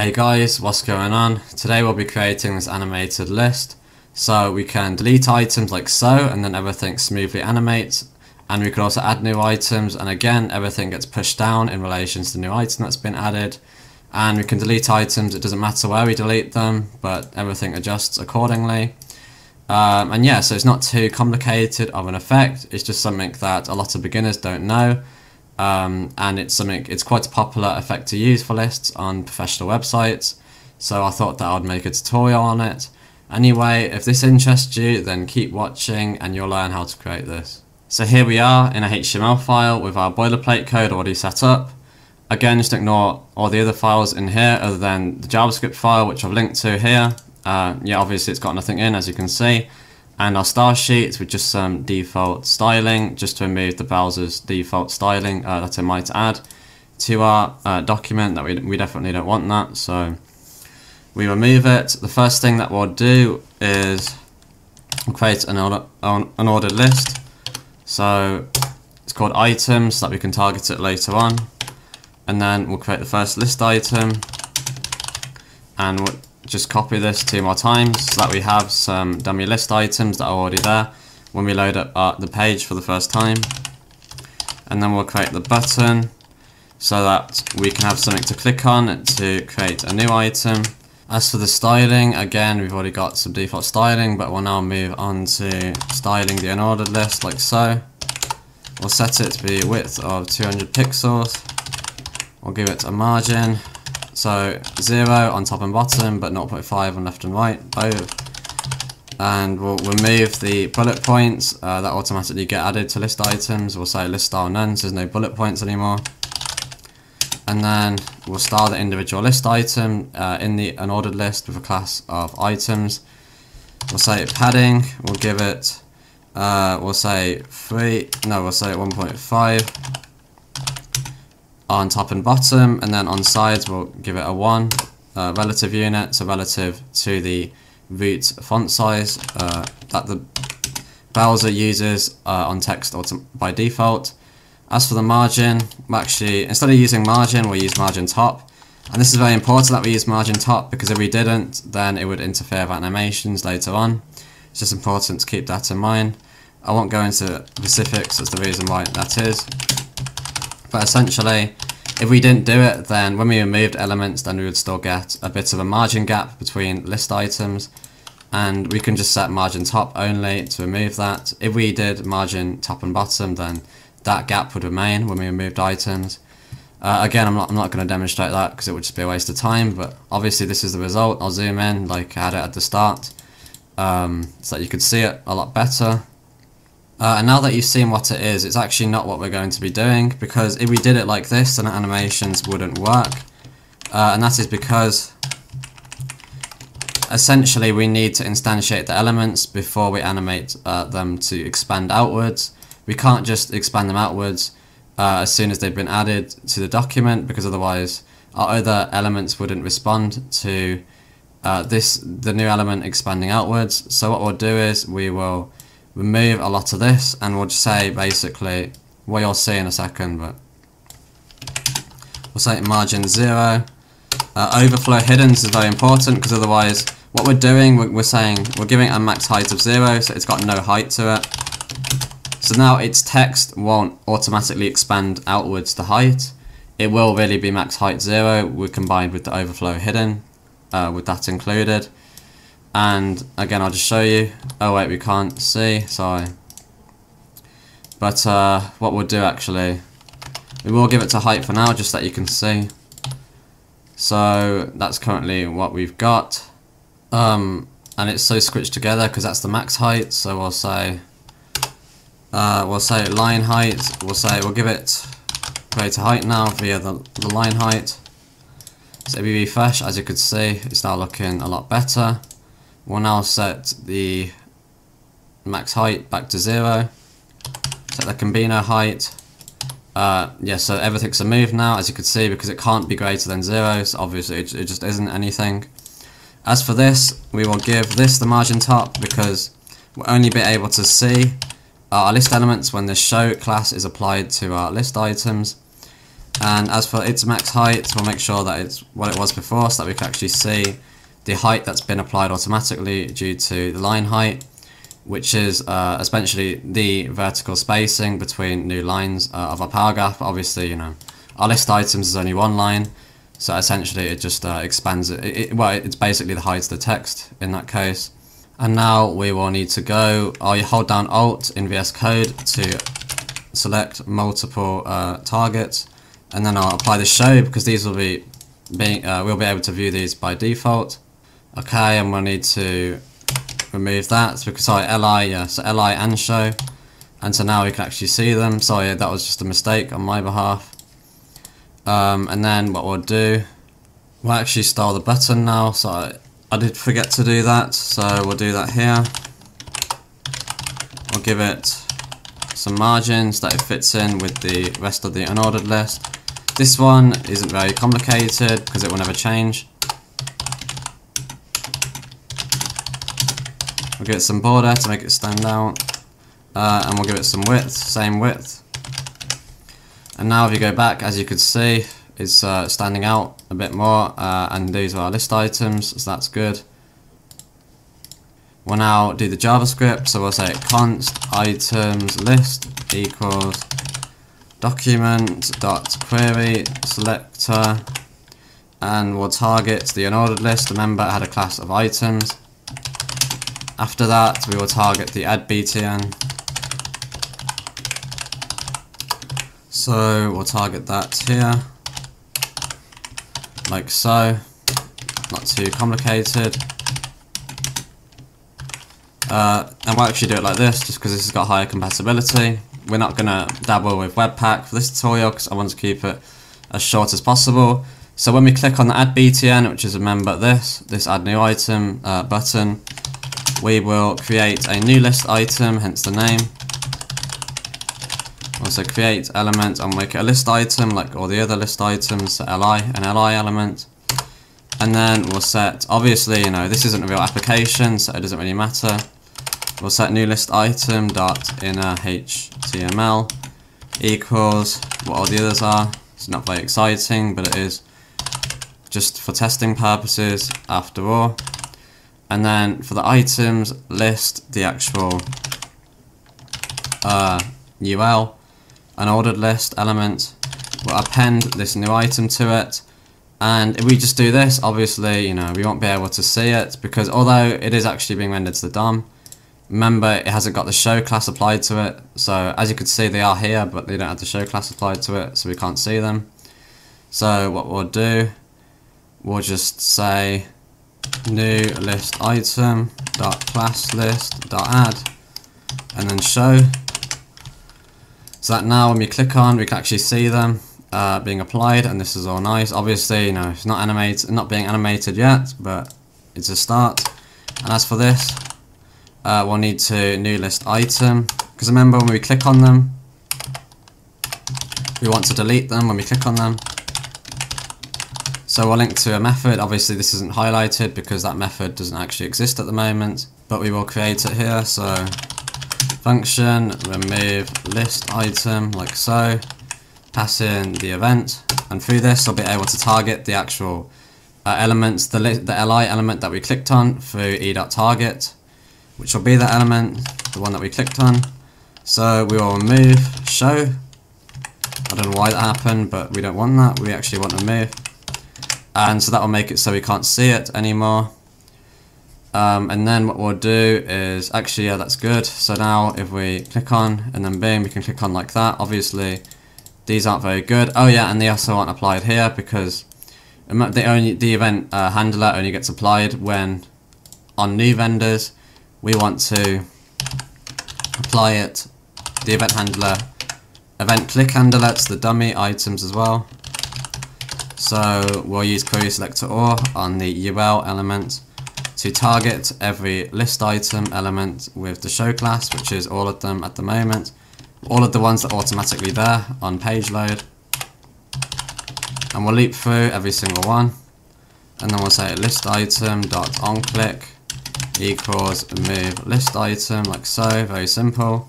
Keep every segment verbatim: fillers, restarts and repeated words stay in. Hey guys, what's going on? Today we'll be creating this animated list, so we can delete items like so, and then everything smoothly animates, and we can also add new items, and again everything gets pushed down in relation to the new item that's been added. And we can delete items, it doesn't matter where we delete them, but everything adjusts accordingly. Um, and yeah, so it's not too complicated of an effect, it's just something that a lot of beginners don't know. Um, and it's something, it's quite a popular effect to use for lists on professional websites, so I thought that I'd make a tutorial on it. Anyway, if this interests you, then keep watching and you'll learn how to create this. So here we are in a H T M L file with our boilerplate code already set up. Again, just ignore all the other files in here other than the JavaScript file, which I've linked to here. Uh, yeah, obviously it's got nothing in, as you can see. And our star sheets with just some default styling, just to remove the browser's default styling uh, that I might add to our uh, document, that we, we definitely don't want that, so we remove it. The first thing that we'll do is create an order, an ordered list, so it's called items so that we can target it later on, and then we'll create the first list item, and we'll just copy this two more times so that we have some dummy list items that are already there when we load up our, the page for the first time. And then we'll create the button so that we can have something to click on to create a new item. As for the styling, again we've already got some default styling, but we'll now move on to styling the unordered list like so. We'll set it to be width of two hundred pixels. We'll give it a margin. So zero on top and bottom, but zero point five on left and right, both. And we'll remove the bullet points uh, that automatically get added to list items. We'll say list style none, so there's no bullet points anymore. And then we'll style the individual list item uh, in the unordered list with a class of items. We'll say padding, we'll give it, uh, we'll say three, no, we'll say one point five. On top and bottom, and then on sides we'll give it a one uh, relative unit, so relative to the root font size uh, that the browser uses uh, on text by default. As for the margin, actually instead of using margin we'll use margin top, and this is very important that we use margin top, because if we didn't then it would interfere with animations later on. It's just important to keep that in mind. I won't go into specifics as the reason why that is. But essentially, if we didn't do it, then when we removed elements, then we would still get a bit of a margin gap between list items, and we can just set margin top only to remove that. If we did margin top and bottom, then that gap would remain when we removed items. Uh, again, I'm not, I'm not going to demonstrate that because it would just be a waste of time, but obviously this is the result. I'll zoom in like I had it at the start um, so that you could see it a lot better. Uh, and now that you've seen what it is, it's actually not what we're going to be doing, because if we did it like this then animations wouldn't work, uh, and that is because essentially we need to instantiate the elements before we animate uh, them to expand outwards. We can't just expand them outwards uh, as soon as they've been added to the document, because otherwise our other elements wouldn't respond to uh, this the new element expanding outwards. So what we'll do is we will remove a lot of this, and we'll just say basically what you'll see in a second, but we'll say margin zero. Uh, overflow hidden is very important, because otherwise what we're doing, we're, we're saying we're giving it a max height of zero, so it's got no height to it, so now its text won't automatically expand outwards to height. It will really be max height zero, we combined with the overflow hidden uh, with that included. And again, I'll just show you. Oh wait, we can't see, sorry. But uh, what we'll do actually, we will give it to height for now, just so that you can see. So that's currently what we've got. Um, and it's so squished together because that's the max height. So we'll say, uh, we'll say line height. We'll say we'll give it greater height now via the, the line height. So if we refresh, as you could see, it's now looking a lot better. We'll now set the max height back to zero, set the combino height, uh, yeah, so everything's removed now, as you can see, because it can't be greater than zero, so obviously it, it just isn't anything. As for this, we will give this the margin top, because we'll only be able to see our list elements when the show class is applied to our list items. And as for its max height, we'll make sure that it's what it was before so that we can actually see the height that's been applied automatically due to the line height, which is uh, essentially the vertical spacing between new lines uh, of our power graph. Obviously, you know, our list items is only one line, so essentially it just uh, expands it. it. Well, it's basically the height of the text in that case. And now we will need to go, or you hold down Alt in V S Code to select multiple uh, targets, and then I'll apply the show because these will be being uh, we'll be able to view these by default. Okay, and we'll need to remove that. So we can, sorry, L I, yeah, so L I and show, and so now we can actually see them. Sorry, that was just a mistake on my behalf. Um, and then what we'll do, we'll actually style the button now. So I, I did forget to do that, so we'll do that here. We'll give it some margins that it fits in with the rest of the unordered list. This one isn't very complicated because it will never change. We'll give it some border to make it stand out, uh, and we'll give it some width, same width. And now if you go back, as you could see, it's uh, standing out a bit more, uh, and these are our list items, so that's good. We'll now do the JavaScript, so we'll say const items list equals document.query selector, and we'll target the unordered list. Remember, it had a class of items. After that, we will target the add btn. So we'll target that here, like so. Not too complicated. Uh, and we'll actually do it like this, just because this has got higher compatibility. We're not going to dabble with Webpack for this tutorial, because I want to keep it as short as possible. So when we click on the add btn, which is, remember, this, this add new item uh, button, we will create a new list item, hence the name. Also create element and make it a list item like all the other list items, so L I, an L I element. And then we'll set, obviously, you know, this isn't a real application, so it doesn't really matter. We'll set new list item dot inner H T M L equals what all the others are. It's not very exciting, but it is just for testing purposes after all. And then for the items list, the actual uh, U L, an ordered list element, we'll append this new item to it. And if we just do this, obviously, you know, we won't be able to see it, because although it is actually being rendered to the D O M, remember, it hasn't got the show class applied to it. So as you can see, they are here, but they don't have the show class applied to it, so we can't see them. So what we'll do, we'll just say new list item dot class list dot add, and then show. So that now when we click on, we can actually see them uh, being applied, and this is all nice. Obviously, you know, it's not animated, not being animated yet, but it's a start. And as for this, uh, we'll need to new list item, because remember, when we click on them, we want to delete them when we click on them. So we'll link to a method. Obviously, this isn't highlighted because that method doesn't actually exist at the moment, but we will create it here. So function remove list item, like so, pass in the event, and through this I'll be able to target the actual uh, elements, the, the L I element that we clicked on through e.target, which will be the element, the one that we clicked on. So we will remove show. I don't know why that happened, but we don't want that. We actually want remove, and so that will make it so we can't see it anymore. Um, and then what we'll do is, actually, yeah, that's good. So now if we click on, and then bing, we can click on like that. Obviously, these aren't very good. Oh yeah, and they also aren't applied here, because the only the event uh, handler only gets applied when on new vendors. We want to apply it, the event handler, event click handler, to the dummy items as well. So we'll use query selector or on the U L element to target every list item element with the show class, which is all of them at the moment, all of the ones that are automatically there on page load, and we'll leap through every single one, and then we'll say list item dot onClick equals remove list item, like so, very simple.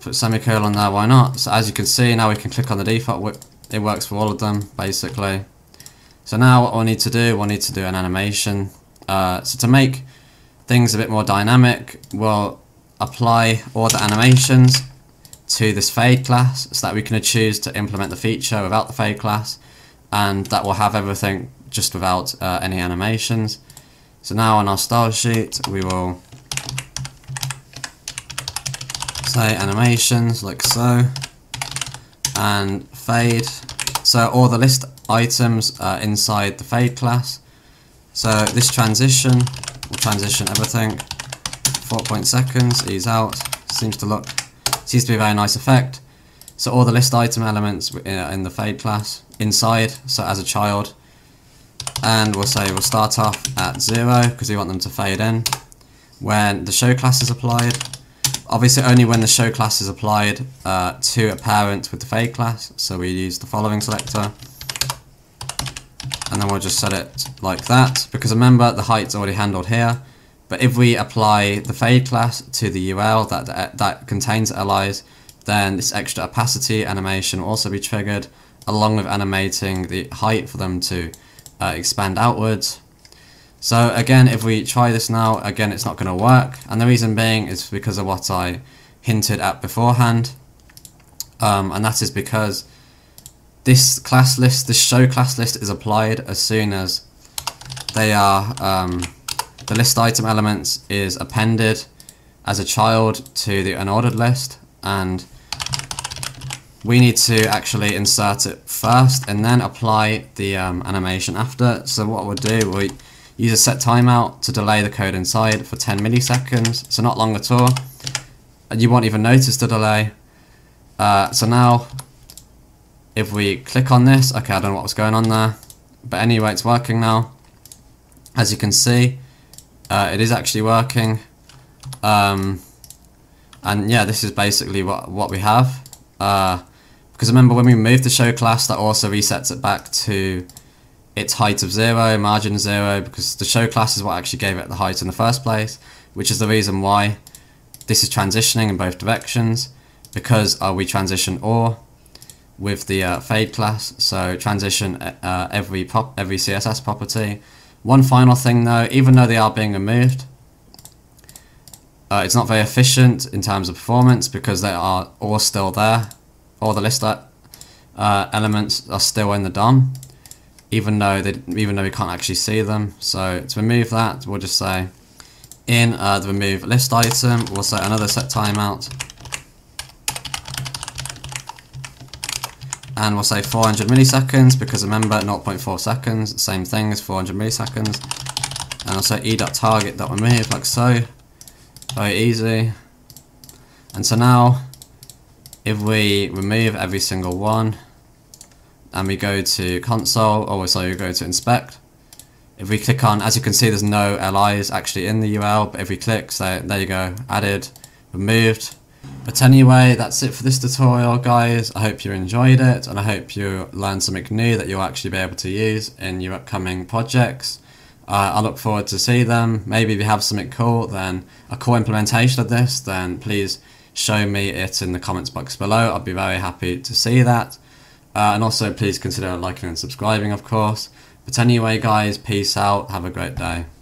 Put semicolon there, why not? So as you can see, now we can click on the default. It works for all of them, basically. So now what we'll need to do, we'll need to do an animation. Uh, so to make things a bit more dynamic, we'll apply order animations to this fade class so that we can choose to implement the feature without the fade class, and that will have everything just without uh, any animations. So now on our style sheet, we will say animations like so, and fade. So all the list items are inside the fade class. So this transition will transition everything. four point seconds, ease out. Seems to look, seems to be a very nice effect. So all the list item elements in the fade class inside. So as a child, and we'll say we'll start off at zero because we want them to fade in when the show class is applied. Obviously only when the show class is applied uh, to a parent with the fade class, so we use the following selector, and then we'll just set it like that, because remember the height's already handled here, but if we apply the fade class to the U L that, that contains L Is, then this extra opacity animation will also be triggered, along with animating the height for them to Uh, expand outwards. So again, if we try this now, again it's not going to work, and the reason being is because of what I hinted at beforehand, um, and that is because this class list, this show class list, is applied as soon as they are um, the list item elements is appended as a child to the unordered list, and we need to actually insert it first and then apply the um, animation after. So what we'll do, we'll use a set timeout to delay the code inside for ten milliseconds, so not long at all, and you won't even notice the delay. Uh, so now if we click on this, okay, I don't know what was going on there, but anyway, it's working now. As you can see, uh, it is actually working, um, and yeah, this is basically what, what we have. Uh, Because remember, when we move the show class, that also resets it back to its height of zero, margin zero, because the show class is what actually gave it the height in the first place, which is the reason why this is transitioning in both directions, because uh, we transition or with the uh, fade class, so transition uh, every pop every C S S property. One final thing though, even though they are being removed, uh, it's not very efficient in terms of performance, because they are all still there. All the list uh, elements are still in the D O M, even though they, even though we can't actually see them. So to remove that, we'll just say in uh, the remove list item, we'll set another set timeout, and we'll say four hundred milliseconds, because remember zero point four seconds, same thing as four hundred milliseconds, and I'll say e dot target dot remove like so, very easy. And so now, if we remove every single one and we go to console, or so you go to inspect, if we click on, as you can see, there's no L Is actually in the U L, but if we click, so there you go, added, removed. But anyway, that's it for this tutorial, guys. I hope you enjoyed it, and I hope you learned something new that you'll actually be able to use in your upcoming projects. Uh, I look forward to see them. Maybe if you have something cool, then a cool implementation of this, then please show me it in the comments box below. I'd be very happy to see that, uh, and also please consider liking and subscribing, of course. But anyway, guys, peace out, have a great day.